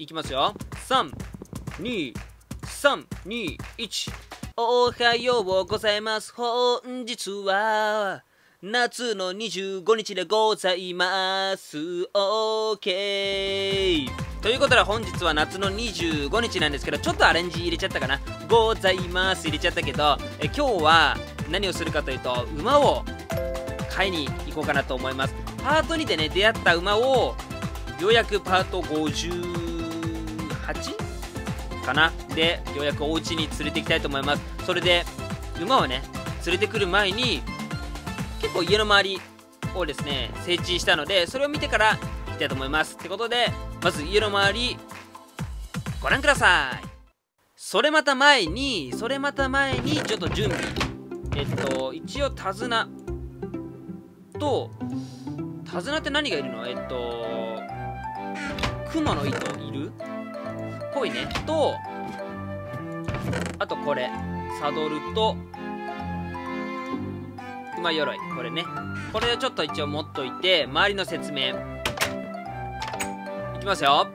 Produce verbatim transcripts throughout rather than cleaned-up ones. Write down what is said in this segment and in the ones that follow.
いきますよ。さん、に、さん、に、いち。おはようございます。本日は夏のにじゅうごにちでございます。オーケー。ということで本日は夏のにじゅうごにちなんですけど、ちょっとアレンジ入れちゃったかな。ございます入れちゃったけど、え今日は何をするかというと、馬を買いに行こうかなと思います。パートにでね、出会った馬をようやくパートごじゅうはちかなでようやくお家に連れて行きたいと思います。それで馬をね連れてくる前に結構家の周りをですね整地したので、それを見てから行きたいと思います。ってことでまず家の周りご覧ください。それまた前にそれまた前にちょっと準備、えっと一応手綱と手綱って何がいるの、えっとクモの糸いるっぽいねと、あとこれサドルと馬鎧、これね、これをちょっと一応持っといて、周りの説明いきますよ。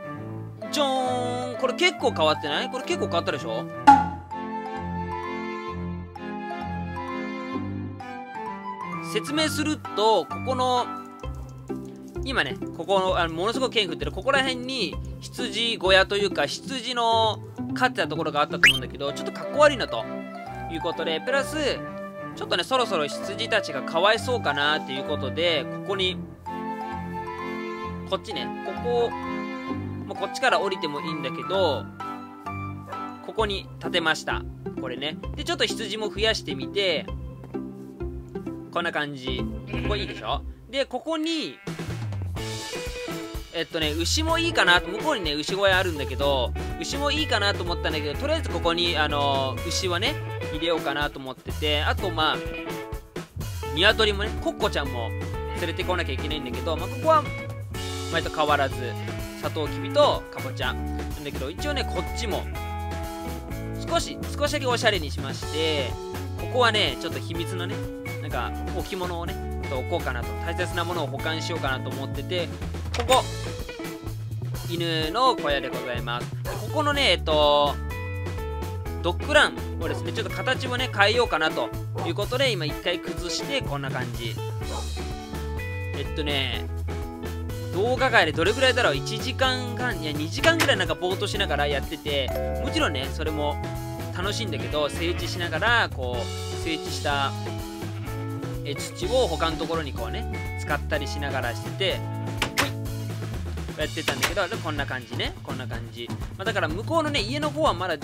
じゃーん、これ結構変わってない？これ結構変わったでしょ。説明すると、ここの今ね、ここのあのものすごく剣振ってるここら辺に羊小屋というか羊の飼ってたところがあったと思うんだけど、ちょっとかっこ悪いなということで、プラスちょっとねそろそろ羊たちがかわいそうかなっていうことで、ここにこっちね、ここもうこっちから降りてもいいんだけど、ここに建てました。これねでちょっと羊も増やしてみて、こんな感じ、ここいいでしょ。でここにえっとね、牛もいいかなと、向こうにね牛小屋あるんだけど、牛もいいかなと思ったんだけど、とりあえずここにあのー、牛はね入れようかなと思ってて、あとまあ鶏もね、コッコちゃんも連れてこなきゃいけないんだけど、まあ、ここは前と変わらずサトウキビとカボチャなんだけど、一応ねこっちも少し少しだけおしゃれにしまして、ここはねちょっと秘密のねなんか置物をねちょっと置こうかなと、大切なものを保管しようかなと思ってて、ここ犬の小屋でございます。ここのねえっとドッグランをですねちょっと形もね変えようかなということで、今一回崩してこんな感じ。えっとね動画外でどれぐらいだろう、いちじかんはんいやにじかんぐらいなんかぼーっとしながらやってて、もちろんねそれも楽しいんだけど、整地しながらこう整地したえ土を他のところにこうね使ったりしながらしててやってたんだけど、こんな感じね、こんな感じ、まあ、だから向こうのね家の方はまだ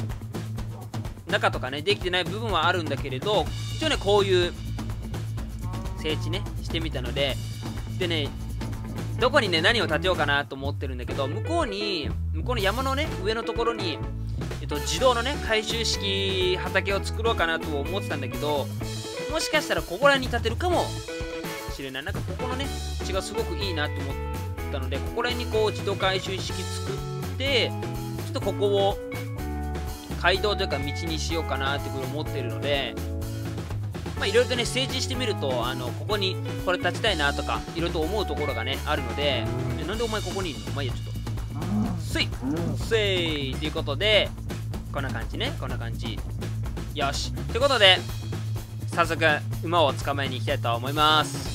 中とかねできてない部分はあるんだけれど、一応ねこういう整地ねしてみたので、でねどこにね何を建てようかなと思ってるんだけど、向こうに向こうの山のね上のところに、えっと、自動のね回収式畑を作ろうかなと思ってたんだけど、もしかしたらここらに建てるかもしれない。なんかここのね地がすごくいいなと思ってなので、ここら辺にこう自動回収式作ってちょっとここを街道というか道にしようかなって思ってるので、まあいろいろとね整地してみると、あのここにこれ立ちたいなとかいろいろと思うところがねあるので、なんでお前ここにいるの、お前やちょっとスイスイということで、こんな感じね、こんな感じ、よしということで早速馬を捕まえに行きたいと思います。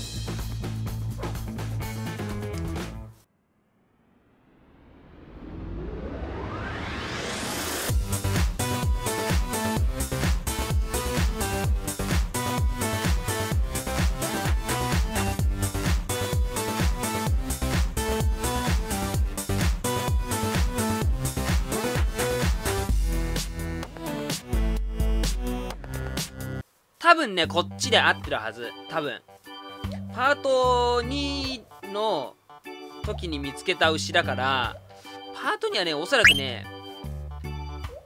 多分ねこっちで合ってるはず。多分パートにの時に見つけた牛だから、パートにはねおそらくね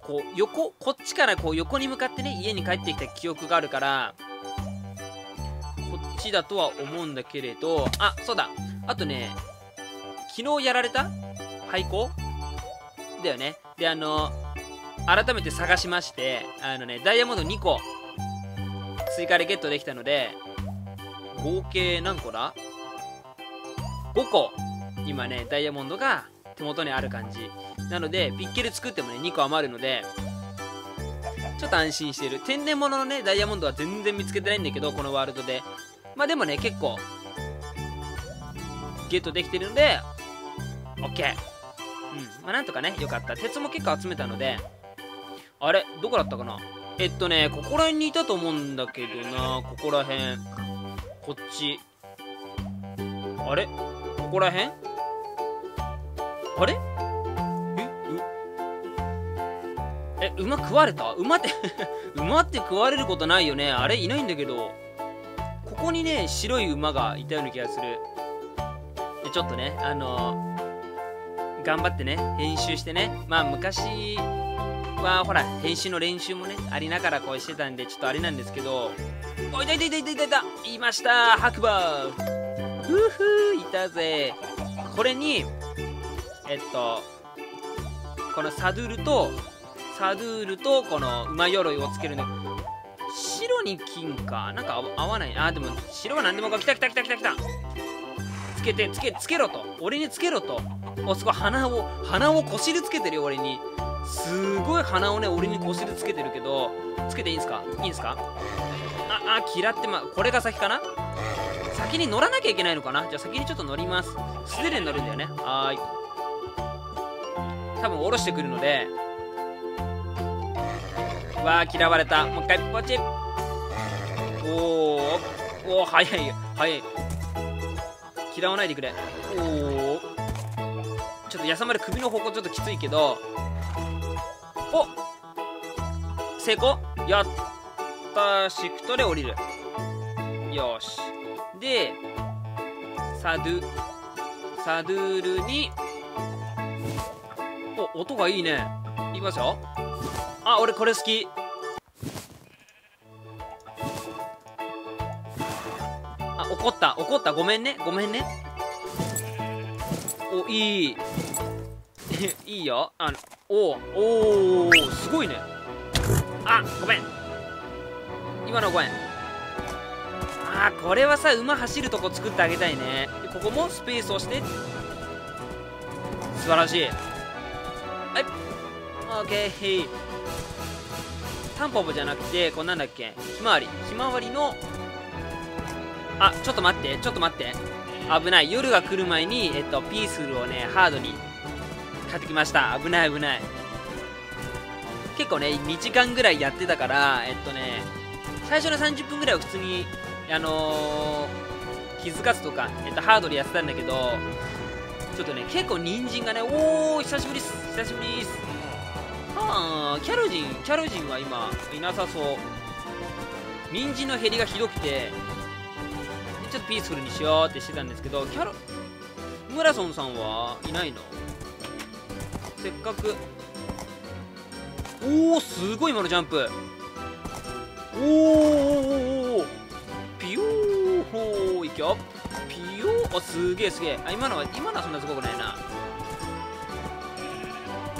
こう横こっちからこう横に向かってね家に帰ってきた記憶があるから、こっちだとは思うんだけれど、あそうだ、あとね昨日やられた廃校だよね。であの改めて探しまして、あのねダイヤモンドにこ追加でゲットできたので、合計何個だ？ごこ今ねダイヤモンドが手元にある感じなので、ピッケル作ってもねにこ余るのでちょっと安心してる。天然物のねダイヤモンドは全然見つけてないんだけどこのワールドで、まあでもね結構ゲットできてるので OK。 うん、まあなんとかねよかった。鉄も結構集めたので、あれどこだったかな、えっとねここら辺にいたと思うんだけどな、ここら辺こっち、あれここら辺あれえうえ馬食われた、馬って馬って食われることないよね、あれいないんだけど、ここにね白い馬がいたような気がする。でちょっとねあのー、頑張ってね編集してね、まあ昔はほら編集の練習もねありながらこうしてたんでちょっとあれなんですけど、おいたいたいたいたいたいたいました、白馬うふいたぜ。これにえっとこのサドゥールとサドゥールとこの馬鎧をつけるの、白に金かなんか合わない、あでも白は何でもか、来た来た来た来た来た、つけてつけつけろと、俺につけろと、おすごい鼻を鼻をこしりつけてるよ、俺にすごい鼻をね俺にこしりつけてるけど、つけていいんすかいいんすか、ああ嫌って、まこれが先かな、先に乗らなきゃいけないのかな、じゃあ先にちょっと乗ります。素手で乗るんだよね、はーい、多分下ろしてくるので、わあ嫌われた、もう一回ポチッ、おーおー早い早い、嫌わないでくれ、おおちょっとやさまる首の方向ちょっときついけど、お成功、やったシフトで降りる、よしでサドゥサドゥールに、お音がいいね、いきますよ、あ俺これ好き、あ怒った怒った、ごめんねごめんね、おいいいいよ、あのおおーすごいね、あごめん今のごめん、あこれはさ馬走るとこ作ってあげたいね。ここもスペースをして素晴らしい、オッケー、タンポポじゃなくてこんなんだっけ、ひまわりひまわりの、あちょっと待ってちょっと待って、危ない、夜が来る前にえっとピースルをねハードに買ってきました、危ない危ない、結構ねにじかんぐらいやってたから、えっとね最初のさんじゅっぷんぐらいは普通にあのー、気づかずとか、えっと、ハードでやってたんだけど、ちょっとね結構ニンジンがね、おー久しぶりっす久しぶりっす、あキャロジンキャロジンは今いなさそう、ニンジンの減りがひどくてちょっとピースフルにしようってしてたんですけど、キャロムラソンさんはいないの、せっかく、おおすごい今のジャンプ、おーおーおーピヨーほーいきよピヨー、あすげえすげえ、あ今のは今のはそんなすごくないな、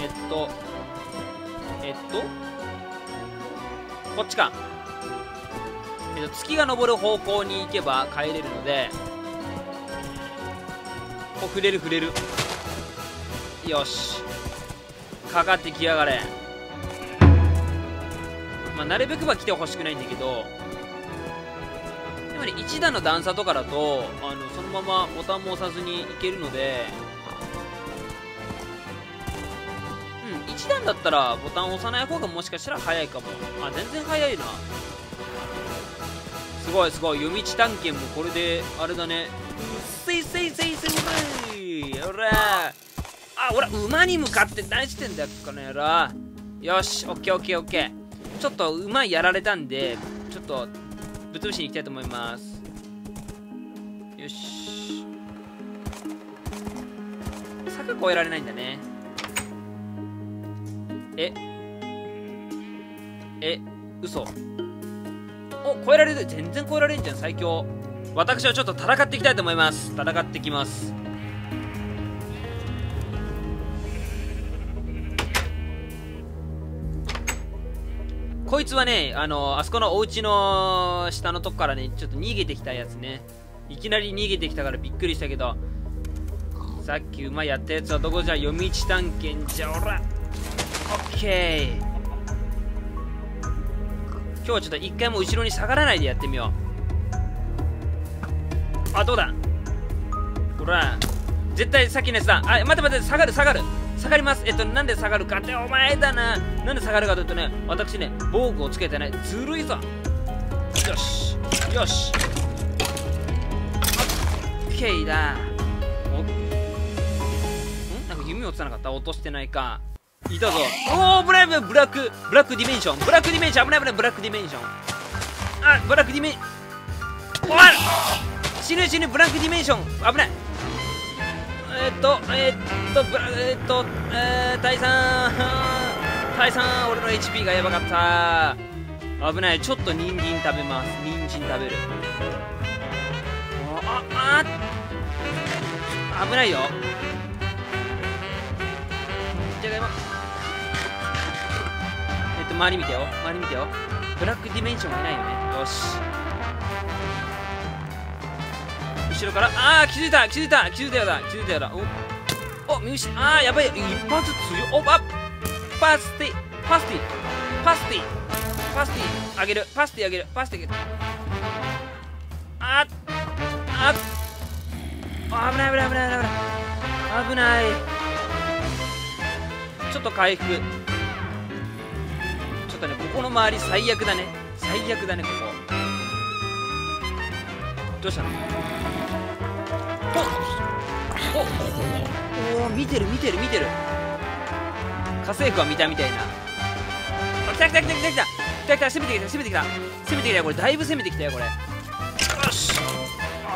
えっとえっとこっちか、えっと、月が昇る方向に行けば帰れるので、お触れる触れる、よしかかってきやがれ、まあなるべくは来てほしくないんだけど、でもね一段の段差とかだとあのそのままボタンも押さずに行けるので、一段だったらボタンを押さない方がもしかしたら早いかも、あ全然早いな、すごいすごい、夜道探検もこれであれだね、スイスイスイスイスイ、ほらあほら馬に向かって何してんだよこの野郎、よしオッケーオッケーオッケー、ちょっと馬やられたんでちょっとぶつぶしに行きたいと思います、よし柵越えられないんだね、ええ嘘、お超えられる、全然超えられんじゃん最強、私はちょっと戦っていきたいと思います、戦ってきます、こいつはねあのあそこのお家の下のとこからねちょっと逃げてきたやつね、いきなり逃げてきたからびっくりしたけど、さっき馬やったやつはどこじゃ、夜道探検じゃ、おら。オッケー。今日はちょっと一回も後ろに下がらないでやってみよう。あ、どうだ。ほら、絶対さっきのやつだ。あ、待って待って、下がる下がる下がります。えっとなんで下がるかって、お前だな。なんで下がるかというとね、私ね、防具をつけてね、ずるいぞ。よしよし、オッケーだ。おん、なんか弓落ちなかった。落としてないか。いたぞ。おお、ブラブブラックブラックディメンション、ブラックディメンション、危ない危ない。ブラックディメンション、あ、ブラックディメン、おわ、死ぬ死ぬ。ブラックディメンション危ない。えっとえっとブラえっとえー、タイさんタイさん、俺の エイチピー がやばかった。危ない。ちょっとニンジン食べます。ニンジン食べる。あああ、危ないよ。じゃがいも、えっと周り見てよ、周り見てよ。ブラックディメンションがいないよね。よし、後ろから。ああ、気づいた気づいた気づいたよだ気づいたよだ。おお、見失、ああ、やばい。一発強い。お、あ、パスティパスティパスティパスティあげる。パスティあげるパスティあげる。あっ、あっ、あ、危ない危ない危ない危ない危ない。ちょっと回復。ちょっとね、ここの周り最悪だね、最悪だねここ。どうしたの。おおお、見てる見てる見てる。家政婦は見たみたいな。あ、来た来た来た来た来た来た来た、攻めてきた攻めてきた攻めてきたよ。これだいぶ攻めてきたよこれ。よし、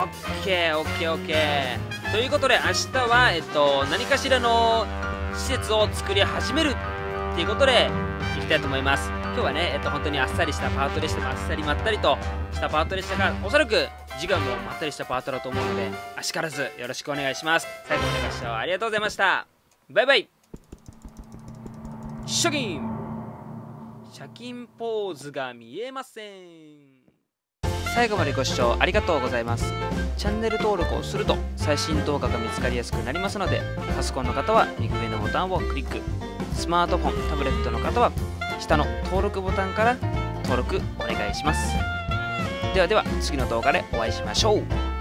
オッケーオッケーオッケー。ということで、明日はえっと何かしらの施設を作り始めるっていうことでいきたいと思います。今日はね、えっと本当にあっさりしたパートでした。あっさりまったりとしたパートでしたが、おそらく時間もまったりしたパートだと思うので、あしからずよろしくお願いします。最後までご視聴ありがとうございました。バイバイ。シャキンシャキンポーズが見えません。最後までご視聴ありがとうございます。チャンネル登録をすると最新動画が見つかりやすくなりますので、パソコンの方は右上のボタンをクリック、スマートフォン、タブレットの方は下の登録ボタンから登録お願いします。ではでは、次の動画でお会いしましょう。